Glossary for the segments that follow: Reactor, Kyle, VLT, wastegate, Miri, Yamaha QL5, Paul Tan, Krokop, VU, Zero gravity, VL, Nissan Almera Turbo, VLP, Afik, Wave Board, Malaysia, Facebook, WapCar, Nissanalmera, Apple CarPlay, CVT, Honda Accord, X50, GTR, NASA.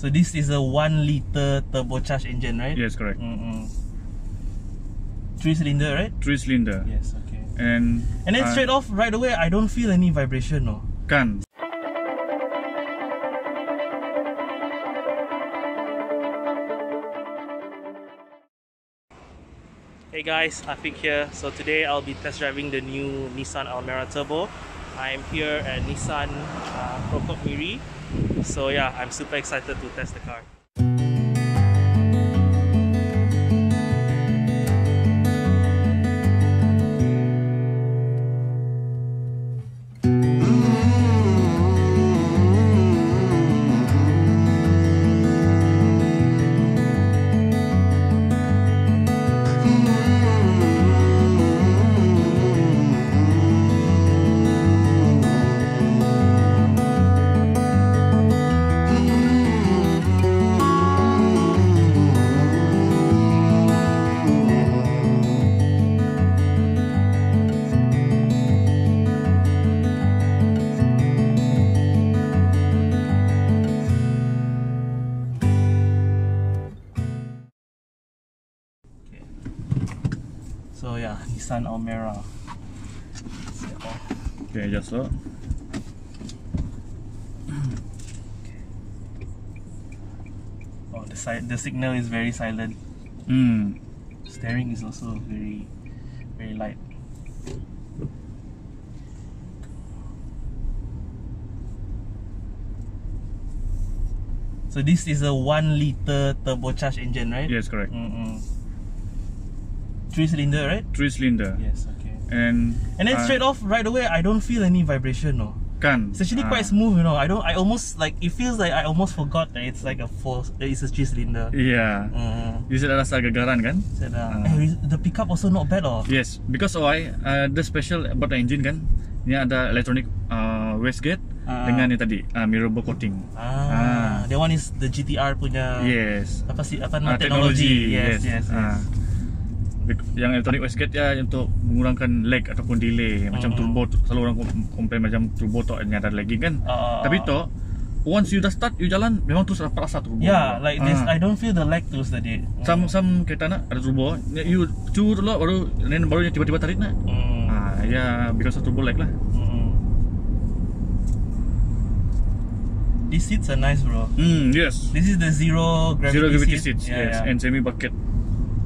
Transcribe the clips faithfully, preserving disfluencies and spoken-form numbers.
So this is a one litre turbocharged engine, right? Yes, correct. Mm-hmm. Three cylinder, right? Three cylinder. Yes, okay. And and then uh, straight off, right away, I don't feel any vibration, no? Can't. Hey guys, Afik here. So today I'll be test driving the new Nissan Almera Turbo. I'm here at Nissan uh, Krokop Miri. So yeah, I'm super excited to test the car. So yeah, Nissan Almera. Okay, just look. Okay. Oh, the side, the signal is very silent. Hmm. Steering is also very, very light. So this is a one liter turbocharged engine, right? Yes, correct. Mm-mm. Three cylinder, right? Three cylinder. Yes, okay. And and then uh, straight off, right away, I don't feel any vibration, no. Can't. It's actually uh, quite smooth, you know. I don't. I almost like it feels like I almost forgot that it's like a four. It's a three cylinder. Yeah. Uh, you said rasa gagaran, kan? Said uh, uh, eh, the pickup also not bad, or? Yes, because why? Uh, the special about the engine, kan? Ini ada electronic uh, wastegate uh, dengan ni tadi uh, mirror coating. Ah, uh, that one is the G T R punya. Yes. Apa sih? Apa nama uh, technology? technology? Yes, yes, yes. yes. Uh, yang electronic wastegate ya untuk mengurangkan lag ataupun delay. Mm-hmm. Macam turbo, selalu orang komplain macam turbo tu ada lagging, kan. Uh, Tapi tu once you dah start, you jalan memang tu dapat rasa turbo. Yeah, like this uh. I don't feel the lag terus tadi. Some some kereta nak ada turbo, you cur dulu baru then baru tiba-tiba tarik nak. Mm. Ah ya, yeah, because of turbo lag lah. Mm. These seats are nice, bro. Mm, yes. This is the zero gravity, zero gravity seat. seats. Yeah, yes, yeah. And semi bucket.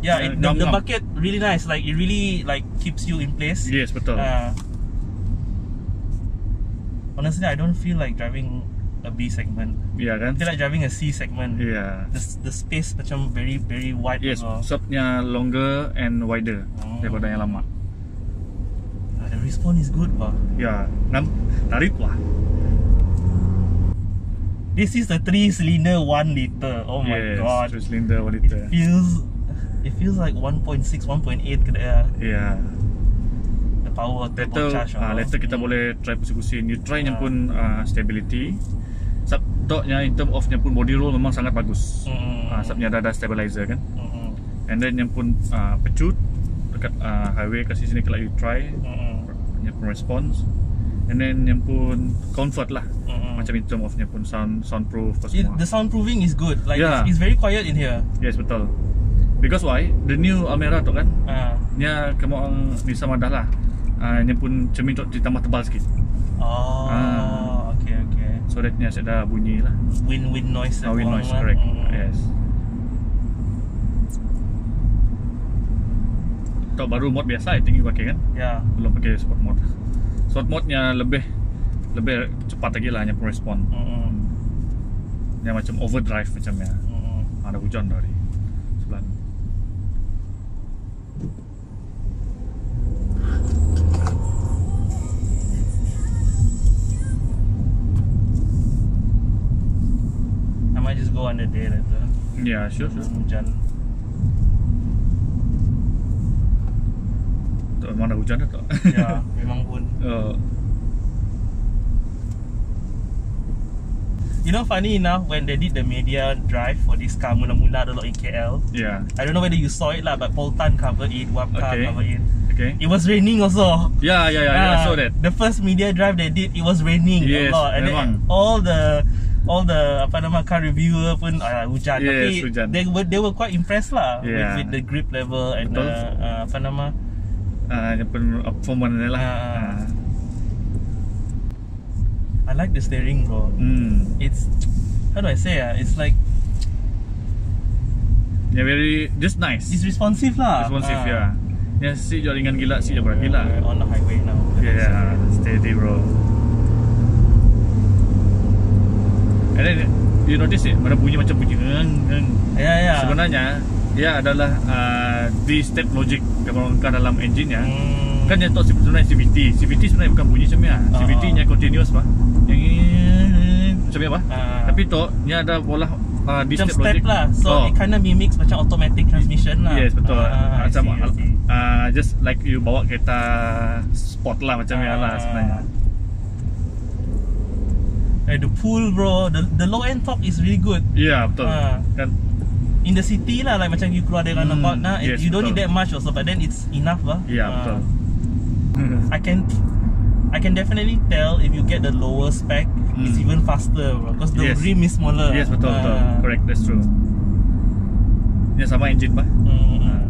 Yeah, it, the, the bucket really nice. Like it really like keeps you in place. Yes, betul. Uh, honestly, I don't feel like driving a B segment. Yeah, kan? I feel like driving a C segment. Yeah. The the space macam very very wide. Yes, subnya longer and wider oh. daripada yang lama. Uh, the response is good, bah. Yeah, nam tarik lah. This is the three cylinder one liter. Oh my yes, god. Three cylinder one liter. It feels. It feels like one point six, one point eight kena. Yeah. The power turbo charge. Ah, later kita hmm. boleh try pusing-pusing. You try yang yeah. pun uh, stability. Sabtoknya in term of yang pun body roll memang sangat bagus. Hmm. Uh, Sabnya ada ada stabilizer, kan. Hmm. And then yang pun uh, pecut dekat uh, highway kasi sini kalau you try. Hmm. Yang pun response. And then yang pun comfort lah. Mm-hmm. Macam in term of yang pun sound soundproof it, the soundproofing is good. Like yeah. it's, it's very quiet in here. Yes, betul. Because why? The new Almera tu kan uh. Nya kemauan ni sama dah lah uh, Nya pun cermin tu ditambah tebal sikit. Oh uh, okay, okay. So that nya saya dah bunyi lah. Wind-wind noise uh, Wind noise, correct mm. Yes. Tok baru mode biasa I think you pakai, kan? Yeah. Belum pakai sport mode. Sport mode nya lebih Lebih cepat lagi lah nya pun respon. Mm. Nya macam overdrive macamnya. Mm. Ada hujan tadi sebelah. I might just go on the day later. Yeah, sure, sure. Hujan. Tuh, memang ada hujan atau? Ya, memang pun. Uh. You know, funny enough, when they did the media drive for this car mula-mula dulu in K L. Yeah. I don't know whether you saw it lah, but Paul Tan covered it, WapCar okay. covered it. Okay. It was raining also. Yeah, yeah, yeah, uh, yeah. I saw that. The first media drive they did, it was raining yes, a lot, and then all the all the apa nama car reviewer pun uh, hujan, yes, tapi hujan. They were they were quite impressed lah, yeah, with, with the grip level and the uh, apa nama ah uh, performance dia lah. Uh, I like the steering, bro. Mm. It's, how do I say? Uh, it's like, yeah, very just nice. It's responsive lah. Responsive, uh, yeah. Yeah, seat juga ringan gila, seat juga gila. On the highway now. Yeah, steady, bro. And then you notice it, mana bunyi macam bunyi neng neng. Yeah, yeah. Sebenarnya dia adalah uh, three step logic kebanyakan dalam engine ya. Mm. Kan dia tak sebenarnya C V T. C V T sebenarnya bukan bunyi macam ni lah. Uh. C V T-nya continuous lah. Yang macam ni apa? Uh. Tapi tok, ni ada bola uh, disc step logic lah. So oh, it kinda mimics macam automatic transmission lah. Yes, betul. Uh, macam see, see. Uh, just like you bawa kereta sport lah macam ni uh. lah sebenarnya. Eh, the pool, bro, the, the low end torque is really good. Yeah, betul. Uh. Kan in the city lah, like macam you keluar dari hmm, roundabout nah, yes, you don't betul. Need that much also, but then it's enough lah. Yeah, uh. betul. I can, I can definitely tell if you get the lower spec, mm, it's even faster because the yes. rim is smaller. Yes, betul, uh, betul. Correct, that's true. Ini sama engine bah. Mm. Uh.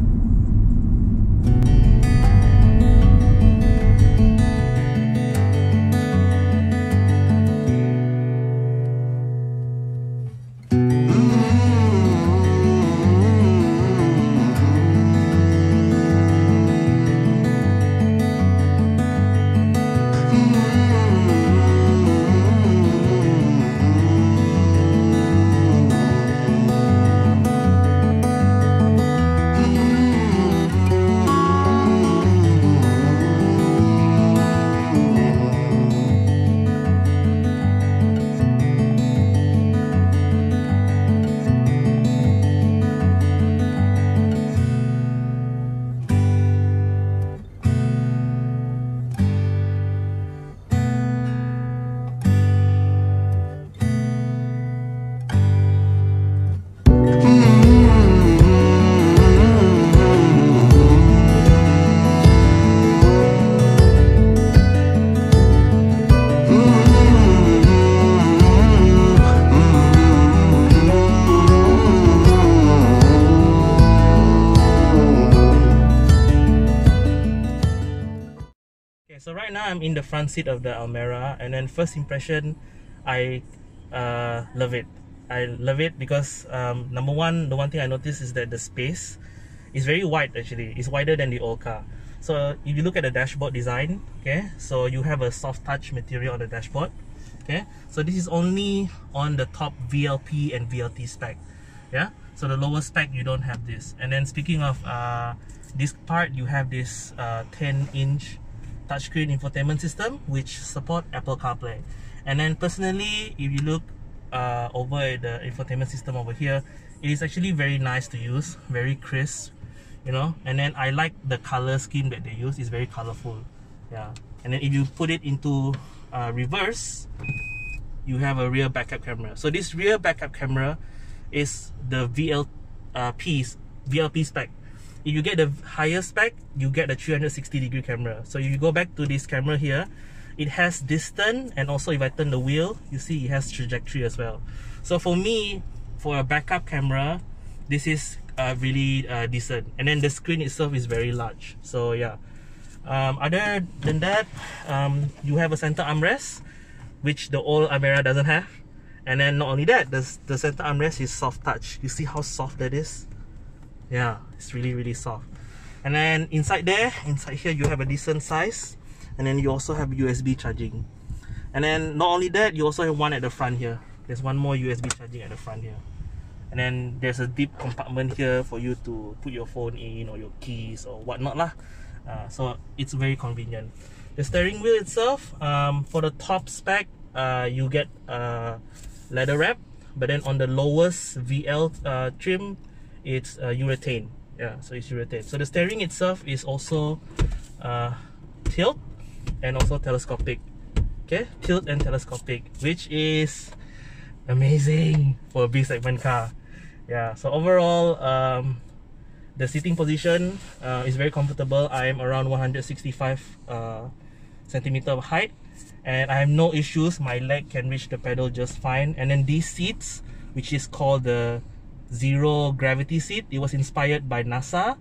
I'm in the front seat of the Almera, and then first impression, I uh, love it. I love it because um, number one, the one thing I noticed is that the space is very wide. Actually, it's wider than the old car. So if you look at the dashboard design, okay, so you have a soft touch material on the dashboard. Okay, so this is only on the top V L P and V L T spec. Yeah, so the lower spec you don't have this. And then speaking of uh, this part, you have this uh, ten inch. Touchscreen infotainment system which support Apple CarPlay. And then personally, if you look uh, over at the infotainment system over here, it is actually very nice to use, very crisp, you know. And then I like the color scheme that they use; it's very colorful. Yeah. And then if you put it into uh, reverse, you have a rear backup camera. So this rear backup camera is the V L P spec. If you get the higher spec, you get the three sixty degree camera. So if you go back to this camera here, it has distance, and also if I turn the wheel, you see it has trajectory as well. So for me, for a backup camera, this is uh, really uh, decent. And then the screen itself is very large. So yeah. Um, other than that, um, you have a center armrest, which the old Almera doesn't have. And then not only that, the, the center armrest is soft touch. You see how soft that is? Yeah, it's really really soft. And then inside there, inside here, you have a decent size, and then you also have U S B charging. And then not only that, you also have one at the front here. There's one more U S B charging at the front here. And then there's a deep compartment here for you to put your phone in or your keys or whatnot lah. Uh, so it's very convenient. The steering wheel itself, um, for the top spec, uh, you get a uh, leather wrap, but then on the lowest V L uh, trim, it's uh, urethane. Yeah, so it's urethane. So the steering itself is also uh, tilt and also telescopic. Okay, tilt and telescopic, which is amazing for a B-segment car. Yeah, so overall, um, the seating position uh, is very comfortable. I am around one hundred sixty-five uh, centimeter of height, and I have no issues. My leg can reach the pedal just fine. And then these seats, which is called the Zero Gravity seat, it was inspired by NASA.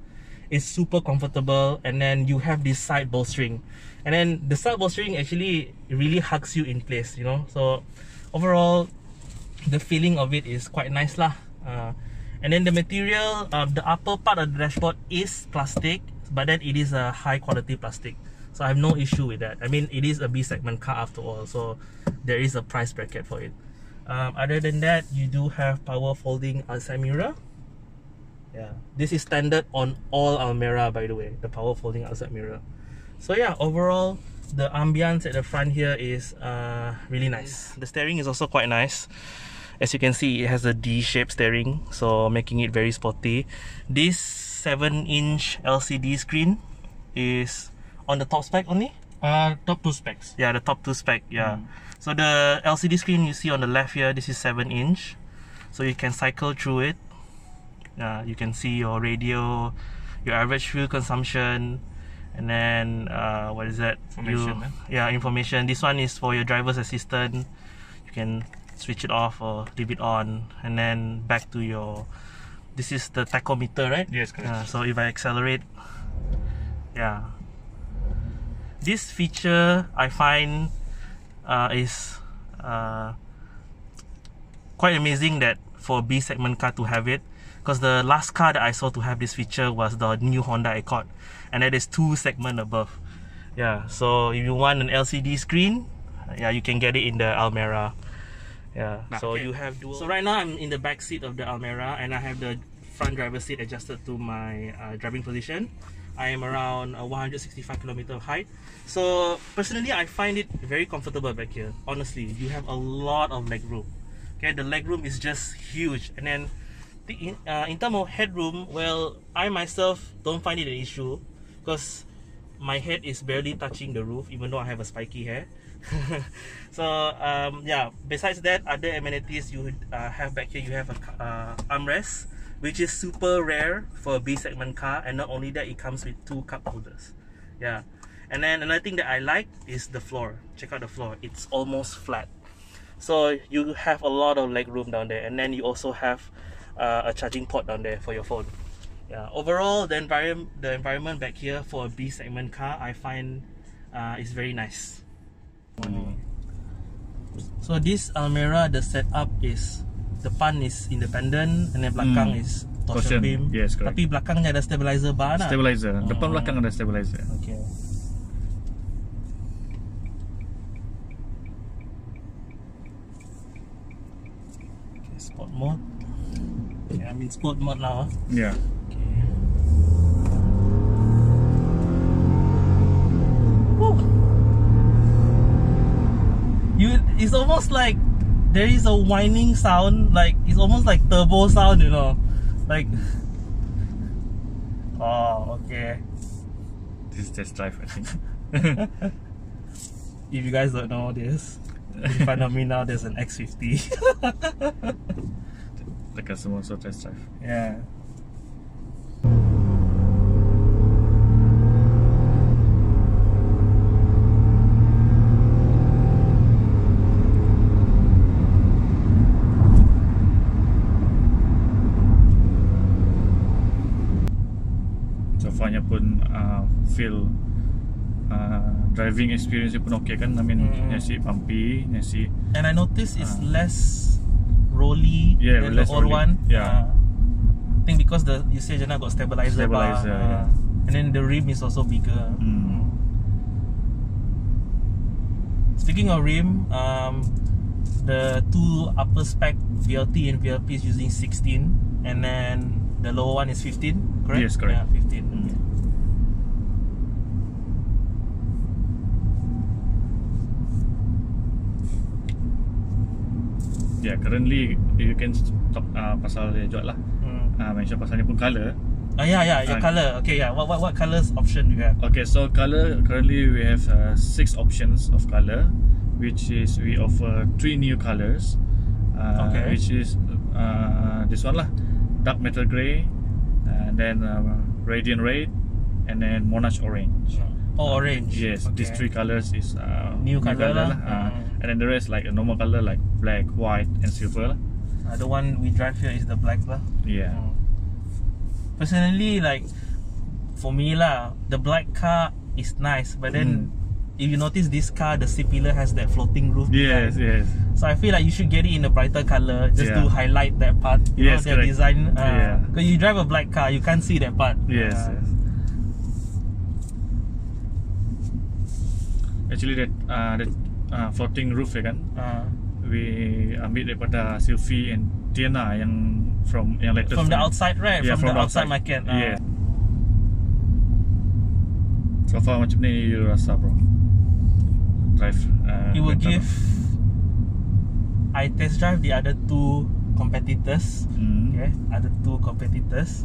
It's super comfortable, and then you have this side bowstring, and then the side bowstring actually really hugs you in place, you know. So overall, the feeling of it is quite nice lah. Uh, and then the material, uh, the upper part of the dashboard is plastic, but then it is a high quality plastic, so I have no issue with that. I mean, it is a B-segment car after all, so there is a price bracket for it. Um, other than that, you do have power folding outside mirror. Yeah, this is standard on all Almera, by the way, the power folding outside mirror. So yeah, overall, the ambience at the front here is uh, really nice. The steering is also quite nice. As you can see, it has a D-shaped steering, so making it very sporty. This seven inch L C D screen is on the top spec only? Uh, top two specs. Yeah, the top two spec, yeah. Mm. So the L C D screen you see on the left here, this is seven inch. So you can cycle through it. Uh, you can see your radio, your average fuel consumption, and then uh, what is that? Information. You, yeah, information. This one is for your driver's assistant. You can switch it off or leave it on, and then back to your. This is the tachometer, right? Yes, correct. Uh, so if I accelerate, yeah. This feature I find uh, is uh, quite amazing that for a B-segment car to have it. Because the last car that I saw to have this feature was the new Honda Accord, and that is two segment above. Yeah, so if you want an L C D screen, yeah, you can get it in the Almera. Yeah, nah, so okay. You have dual. So right now I'm in the back seat of the Almera, and I have the front driver's seat adjusted to my uh, driving position. I am around uh, one hundred sixty-five kilometers of height. So personally, I find it very comfortable back here. Honestly, you have a lot of leg room. Okay, the leg room is just huge, and then. In, uh, in terms of headroom, well, I myself don't find it an issue because my head is barely touching the roof, even though I have a spiky hair. So um, yeah, besides that, other amenities you uh, have back here, you have an uh, armrest, which is super rare for a B-segment car, and not only that, it comes with two cup holders. Yeah, and then another thing that I like is the floor. Check out the floor, it's almost flat. So you have a lot of leg room down there, and then you also have Uh, a charging port down there for your phone. Yeah. Overall, the environment, the environment back here for a B-segment car, I find uh, is very nice. Mm. So this Almera, the setup is the pan is independent, and then belakang mm. is torsion, torsion beam. Yes, correct. Tapi belakangnya ada stabilizer bar. Stabilizer. Nah? Depan mm. belakang ada stabilizer. Okay. Okay. Sport mode. Yeah, I'm in sport mode now. Yeah. Okay. Woo. You, it's almost like there is a whining sound, like it's almost like turbo sound, you know, like. Oh, okay. This is test drive, I think. If you guys don't know this, in front of me now there's an X fifty. The customer also test drive. Yeah. Sofanya pun uh, feel uh, driving experience pun okay kan. I mean, mm. nasi bumpy, nasi. And I notice it's uh, less. Rolly, yeah, than the old rolling. One. Yeah, uh, I think because the you say Jana got stabilizer, stabilizer bar, yeah. And then the rim is also bigger. Mm. Speaking of rim, um, the two upper spec V L T and V L P is using sixteen, and then the lower one is fifteen. Correct? Yes, correct. Yeah, fifteen. Mm. Okay. Yeah, currently you can talk uh, pasal dia juga lah. Hmm. Uh, mention pasal ni pun colour. Ah, yeah, yeah, your uh, colour. Okay, yeah. What what what colours option do you have? Okay, so colour currently we have uh, six options of colour, which is we offer three new colours. Uh, okay. Which is uh, this one lah, dark metal grey, and then uh, radiant red, and then monash orange. Hmm. Oh, orange. Yes, okay. These three colors is uh, new, new color, color lah. Uh, mm. And then the rest like a normal color like black, white, and silver lah. Uh, the one we drive here is the black lah. Yeah. Mm. Personally, like for me lah, the black car is nice, but then. Mm. If you notice this car, the C-pillar has that floating roof. Yes, behind. Yes. So I feel like you should get it in a brighter color just yeah. to highlight that part. You yes, know, their design. Uh, yeah. Because you drive a black car, you can't see that part. Yes, uh, yes. Actually, that uh, that uh, floating roof, ya kan? Uh, we ambil daripada Sylvie and Tiana yang from yang latest. From the outside, right? Yeah, from, from the outside, outside market. Uh, yeah. So far, macam ni you rasa, bro? Drive, uh, you will give on. I test drive the other two competitors. Mm. Okay, other two competitors.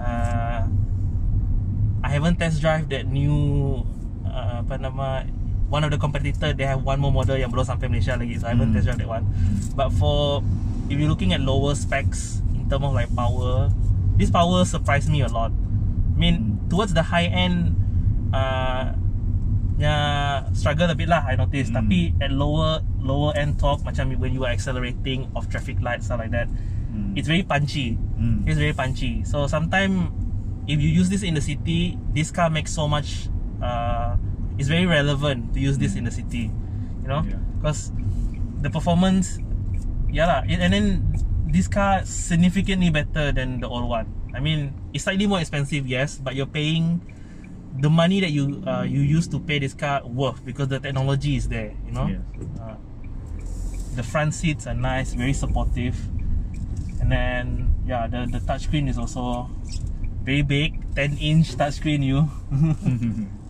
Uh, I haven't test drive that new uh, apa nama, one of the competitor. They have one more model yang belum sampai Malaysia lagi, so I haven't mm. test drive that one. But for if you're looking at lower specs in terms of like power, this power surprised me a lot. I mean mm. towards the high end. Uh, Yeah, struggle a bit lah, I noticed. Mm. Tapi at lower lower end torque, macam when you are accelerating off traffic lights or like that, mm. it's very punchy. Mm. It's very punchy. So sometimes if you use this in the city, this car makes so much. Uh, it's very relevant to use mm. this in the city, you know, because yeah. the performance, yeah lah. And then this car significantly better than the old one. I mean, it's slightly more expensive, yes, but you're paying. The money that you uh, you used to pay this car worth because the technology is there, you know. Yes. Uh, the front seats are nice, very supportive, and then yeah, the the touchscreen is also very big, ten inch touchscreen. You,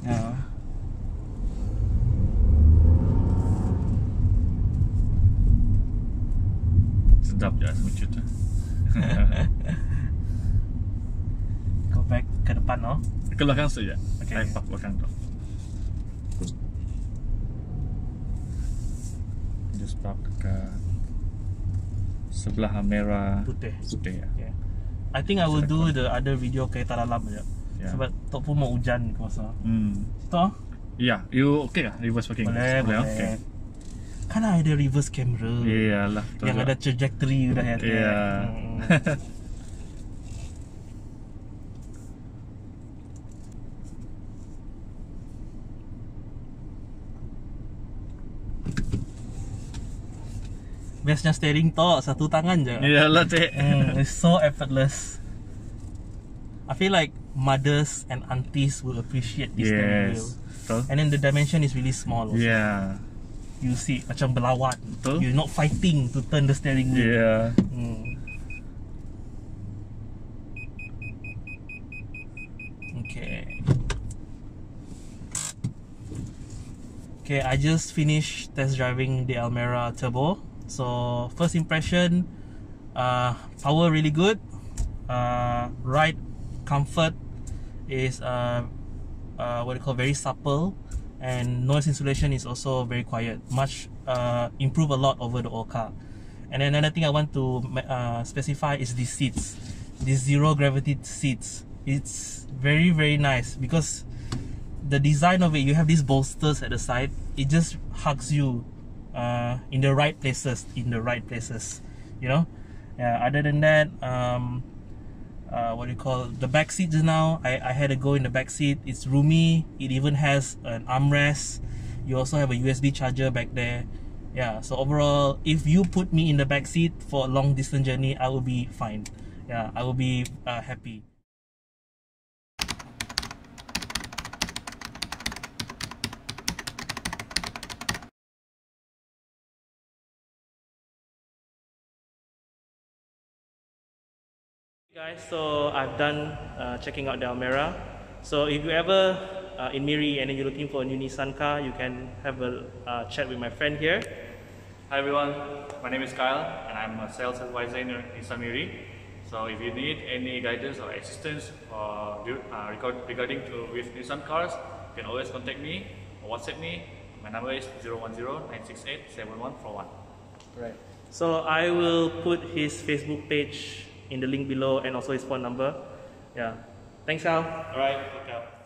yeah. Sedap ya, semuanya. Go back ke depan, no? Ke belakang saja. Okay. Saya park belakang tu. Just park dekat sebelah Almera putih. Putih ya. Okay. I think I will do the other video kereta dalam saja. Yeah. Sebab tok pun mau hujan ke masa. Hmm. Toh? Ya, yeah. You okay lah reverse parking? Boleh, boleh. Okay. Kan ada reverse camera. Iyalah. Yang juga. Ada trajectory sudah ya. Iya. Bestnya steering tok, satu tangan je. Iyalah, cik. Mm, it's so effortless. I feel like mothers and aunties will appreciate this steering wheel. Betul. And then the dimension is really small also. Yeah. You see, macam berlawan. Betul. You're not fighting to turn the steering wheel. Yeah. Mm. Okay. Okay, I just finished test driving the Almera Turbo. So first impression, uh, power really good, uh, ride comfort is uh, uh, what you call very supple, and noise insulation is also very quiet. Much uh, improve a lot over the old car. And then another thing I want to uh, specify is these seats, these zero gravity seats. It's very very nice because the design of it. You have these bolsters at the side. It just hugs you. Uh, in the right places, in the right places, you know. Yeah. Other than that, um, uh, what do you call the back seat? Just now, I I had a go in the back seat. It's roomy. It even has an armrest. You also have a U S B charger back there. Yeah. So overall, if you put me in the back seat for a long distance journey, I will be fine. Yeah, I will be uh, happy. Guys, so I've done uh, checking out the Almera. So if you ever uh, in Miri and then you're looking for a new Nissan car, you can have a uh, chat with my friend here. Hi everyone, my name is Kyle and I'm a sales advisor in Nissan Miri. So if you need any guidance or assistance or, uh, regarding to with Nissan cars, you can always contact me or WhatsApp me. My number is zero one zero, nine six eight, seven one four one. Right. So I will put his Facebook page in the link below and also his phone number. Yeah. Thanks, Al. Alright, look out.